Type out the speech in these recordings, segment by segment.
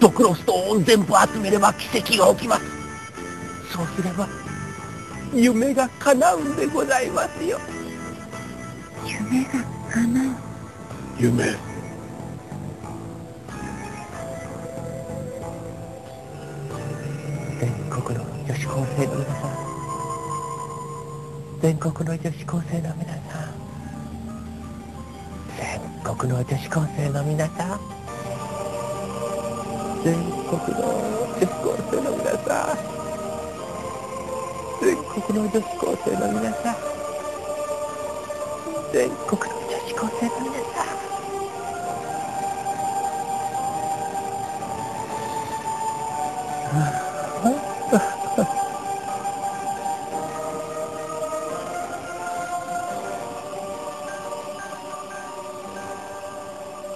ドクロストーン全部集めれば奇跡が起きます。そうすれば夢が叶うんでございますよ。夢が叶う。夢。全国の女子高生の皆さん、全国の女子高生の皆さん、全国の女子高生の皆さん、全国の女子高生の皆さん、全国の女子高生の皆さん。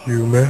夢。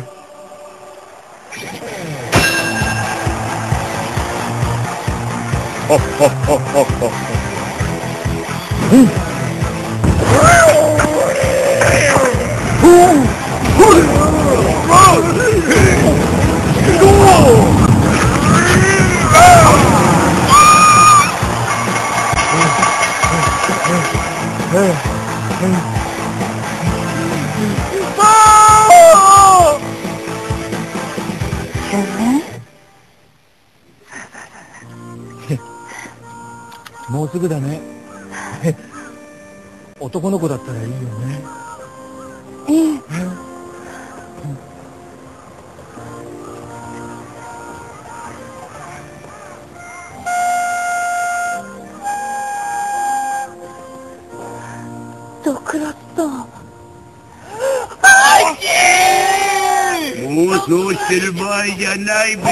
もうすぐだね。男の子だったらいいよね。ええ。ドクロット。妄想してる場合じゃないべ。